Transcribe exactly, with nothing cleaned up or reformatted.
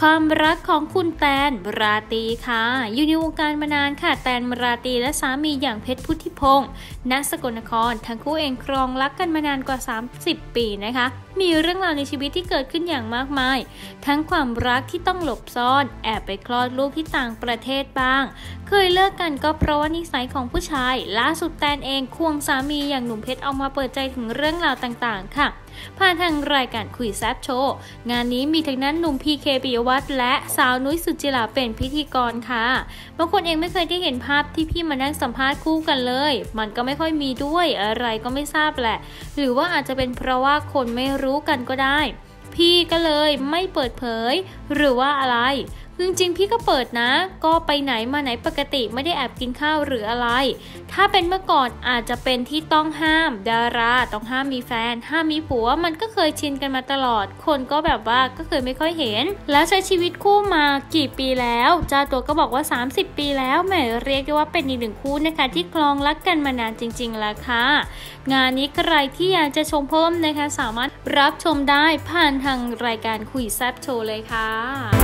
ความรักของคุณแตน ราตรีค่ะอยู่ในวงการมานานค่ะแตน ราตรีและสามีอย่างเพชรพุทธิพงศ์ ณ สกลนครทั้งคู่เองครองรักกันมานานกว่าสามสิบปีนะคะมีเรื่องราวในชีวิตที่เกิดขึ้นอย่างมากมายทั้งความรักที่ต้องหลบซ่อนแอบไปคลอดลูกที่ต่างประเทศบ้างเคยเลิกกันก็เพราะว่านิสัยของผู้ชายล่าสุดแตนเองควงสามีอย่างหนุ่มเพชรออกมาเปิดใจถึงเรื่องราวต่างๆค่ะผ่านทางรายการคุยแซบโชว์งานนี้มีทั้งนั้นหนุ่มพีเคปิยวัฒน์และสาวนุ้ยสุจิราเป็นพิธีกรค่ะบางคนเองไม่เคยได้เห็นภาพที่พี่มานั่งสัมภาษณ์คู่กันเลยมันก็ไม่ค่อยมีด้วยอะไรก็ไม่ทราบแหละหรือว่าอาจจะเป็นเพราะว่าคนไม่รู้กันก็ได้พี่ก็เลยไม่เปิดเผยหรือว่าอะไรจริงๆพี่ก็เปิดนะก็ไปไหนมาไหนปกติไม่ได้แอบกินข้าวหรืออะไรถ้าเป็นเมื่อก่อนอาจจะเป็นที่ต้องห้ามดาราต้องห้ามมีแฟนห้ามมีผัวมันก็เคยชินกันมาตลอดคนก็แบบว่าก็เคยไม่ค่อยเห็นแล้วใช้ชีวิตคู่มากี่ปีแล้วเจ้าตัวก็บอกว่าสามสิบปีแล้วแหมเรียกได้ว่าเป็นอีกหนึ่งคู่นะคะที่ครองรักกันมานานจริงๆแล้วค่ะงานนี้ใครที่อยากจะชมเพิ่มนะคะสามารถรับชมได้ผ่านทางรายการคุยแซบโชว์เลยค่ะ